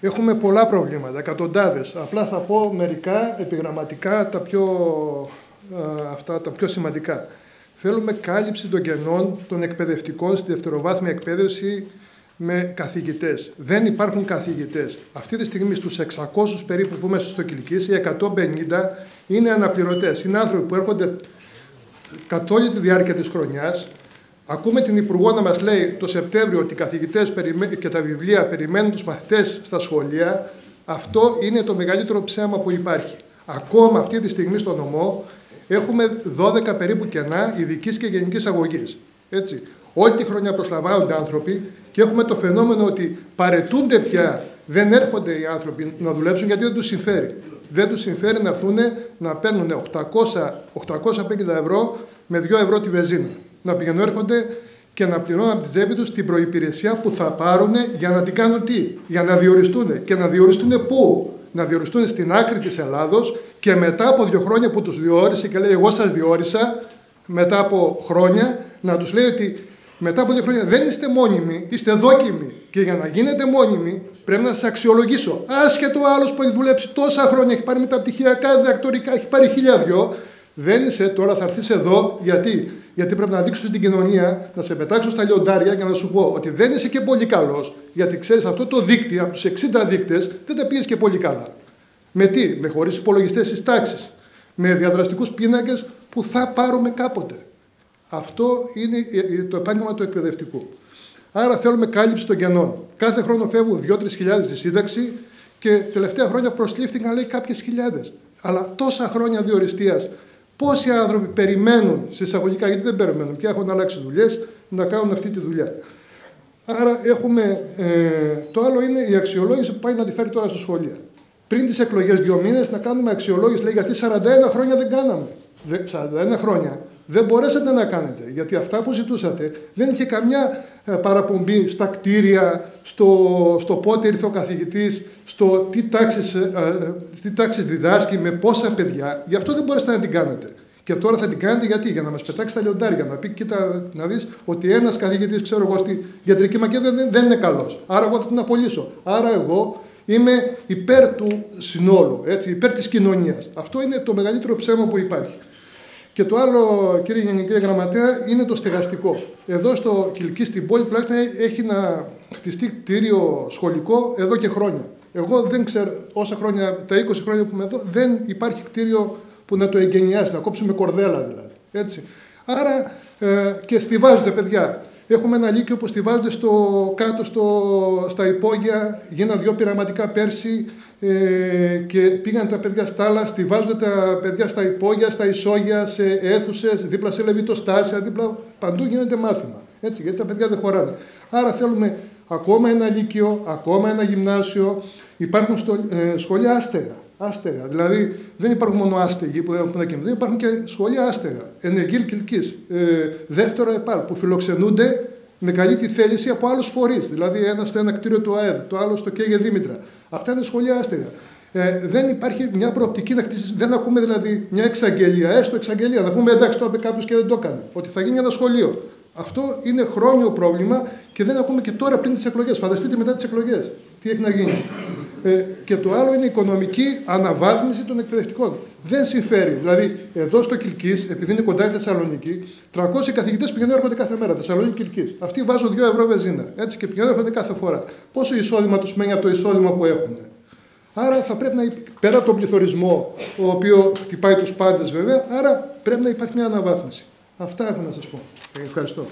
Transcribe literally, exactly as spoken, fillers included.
Έχουμε πολλά προβλήματα, εκατοντάδες. Απλά θα πω μερικά επιγραμματικά τα πιο, α, αυτά, τα πιο σημαντικά. Θέλουμε κάλυψη των κενών των εκπαιδευτικών στη δευτεροβάθμια εκπαίδευση με καθηγητές. Δεν υπάρχουν καθηγητές. Αυτή τη στιγμή στους εξακόσιους περίπου που είμαστε στο Κιλκίς, οι εκατόν πενήντα είναι αναπληρωτές. Είναι άνθρωποι που έρχονται καθ' όλη τη διάρκεια της χρονιάς. Ακούμε την Υπουργό να μας λέει το Σεπτέμβριο ότι οι καθηγητές και τα βιβλία περιμένουν τους μαθητές στα σχολεία. Αυτό είναι το μεγαλύτερο ψέμα που υπάρχει. Ακόμα αυτή τη στιγμή στο νομό έχουμε δώδεκα περίπου κενά ειδικής και γενικής αγωγής. Έτσι. Όλη τη χρονιά προσλαμβάνονται άνθρωποι και έχουμε το φαινόμενο ότι παρετούνται πια, δεν έρχονται οι άνθρωποι να δουλέψουν γιατί δεν τους συμφέρει. Δεν τους συμφέρει να έρθουν να παίρνουν οκτακόσια, οκτακόσια πενήντα ευρώ με δύο ευρώ τη βενζίνα. Να πηγαίνουν, έρχονται και να πληρώνουν από τη τσέπη τους την προϋπηρεσία που θα πάρουν για να την κάνουν τι, για να διοριστούν. Και να διοριστούν πού, να διοριστούν στην άκρη της Ελλάδος και μετά από δύο χρόνια που τους διόρισε και λέει: εγώ σας διόρισα, μετά από χρόνια, να τους λέει ότι μετά από δύο χρόνια δεν είστε μόνιμοι, είστε δόκιμοι. Και για να γίνετε μόνιμοι πρέπει να σας αξιολογήσω. Άσχετο ο άλλος που έχει δουλέψει τόσα χρόνια, έχει πάρει μεταπτυχιακά, διδακτορικά, έχει πάρει χίλια δυο. Δεν είσαι τώρα, θα έρθεις εδώ γιατί. Γιατί πρέπει να δείξω στην κοινωνία, να σε πετάξω στα λιοντάρια και να σου πω ότι δεν είσαι και πολύ καλός. Γιατί ξέρεις, αυτό το δείκτη από τους εξήντα δείκτες δεν τα πήγες και πολύ καλά. Με τι, με χωρίς υπολογιστές στις τάξεις, με διαδραστικούς πίνακες που θα πάρουμε κάποτε. Αυτό είναι το επάγγελμα του εκπαιδευτικού. Άρα θέλουμε κάλυψη των κενών. Κάθε χρόνο φεύγουν δύο με τρεις χιλιάδες στη σύνταξη και τελευταία χρόνια προσλήφθηκαν, λέει, κάποιες χιλιάδες. Αλλά τόσα χρόνια διοριστείας. Πόσοι άνθρωποι περιμένουν, συσσαγωγικά, γιατί δεν περιμένουν και έχουν αλλάξει δουλειές, να κάνουν αυτή τη δουλειά. Άρα έχουμε. Ε, το άλλο είναι η αξιολόγηση που πάει να τη φέρει τώρα στα σχολεία. Πριν τις εκλογές, δύο μήνες, να κάνουμε αξιολόγηση. Λέει, γιατί σαράντα ένα χρόνια δεν κάναμε. σαράντα ένα χρόνια δεν μπορέσατε να κάνετε. Γιατί αυτά που ζητούσατε δεν είχε καμιά παραπομπή στα κτίρια, στο, στο πότε ήρθε ο καθηγητής, στο τι τάξεις, ε, τι τάξεις διδάσκει, με πόσα παιδιά. Γι' αυτό δεν μπορέσατε να την κάνετε. Και τώρα θα την κάνετε γιατί, για να μας πετάξει τα λιοντάρια, να πει: κοίτα, να δεις ότι ένας καθηγητής, ξέρω εγώ, στην Κεντρική Μακεδονία δεν, δεν είναι καλός. Άρα εγώ θα τον απολύσω. Άρα εγώ είμαι υπέρ του συνόλου, έτσι, υπέρ της κοινωνίας. Αυτό είναι το μεγαλύτερο ψέμα που υπάρχει. Και το άλλο, κύριε Γενική Γραμματέα, είναι το στεγαστικό. Εδώ στο Κιλκί, στην πόλη, τουλάχιστον έχει να χτιστεί κτίριο σχολικό εδώ και χρόνια. Εγώ δεν ξέρω, όσα χρόνια, τα είκοσι χρόνια που είμαι εδώ, δεν υπάρχει κτίριο που να το εγκαινιάσει, να κόψουμε κορδέλα δηλαδή. Έτσι. Άρα ε, και στιβάζονται παιδιά. Έχουμε ένα λύκειο που στιβάζονται στο, κάτω στο, στα υπόγεια, γίνανε δυο πειραματικά πέρσι ε, και πήγαν τα παιδιά στα άλλα, στιβάζονται τα παιδιά στα υπόγεια, στα ισόγεια, σε αίθουσες, δίπλα σε λεβιτοστάσια, δίπλα, παντού γίνεται μάθημα, έτσι, γιατί τα παιδιά δεν χωράνε. Άρα θέλουμε ακόμα ένα λύκειο, ακόμα ένα γυμνάσιο, υπάρχουν στο, ε, σχολεία άστεγα. Άστεγα. Δηλαδή δεν υπάρχουν μόνο άστεγοι που δεν έχουν να κοιμηθούν, υπάρχουν και σχολεία άστεγα. Ενεργείλ Κιλκίς, ε, δεύτερο ΕΠΑΛ, που φιλοξενούνται με καλή τη θέληση από άλλους φορείς. Δηλαδή ένα στο ένα κτίριο του ΑΕΔ, το άλλο στο ΚΕΓΕ Δήμητρα. Αυτά είναι σχολεία άστεγα. Ε, δεν υπάρχει μια προοπτική να χτίσει, δεν ακούμε δηλαδή μια εξαγγελία, έστω εξαγγελία. Να πούμε εντάξει, το είπε κάποιος και δεν το έκανε. Ότι θα γίνει ένα σχολείο. Αυτό είναι χρόνιο πρόβλημα και δεν ακούμε και τώρα πριν τις εκλογές. Φανταστείτε μετά τις εκλογές τι έχει να γίνει. Ε, και το άλλο είναι η οικονομική αναβάθμιση των εκπαιδευτικών. Δεν συμφέρει. Δηλαδή, εδώ στο Κιλκίς, επειδή είναι κοντά η Θεσσαλονίκη, τριακόσιοι καθηγητές πηγαίνουν έρχονται κάθε μέρα. Θεσσαλονίκη-Κιλκίς. Αυτοί βάζουν δύο ευρώ βενζίνα. Έτσι και πηγαίνουν έρχονται κάθε φορά. Πόσο εισόδημα τους μένει από το εισόδημα που έχουν. Άρα θα πρέπει να υπ... πέρα από τον πληθωρισμό, ο οποίο χτυπάει τους πάντες βέβαια, άρα πρέπει να υπάρχει μια αναβάθμιση. Αυτά έχω να σας πω. Ευχαριστώ.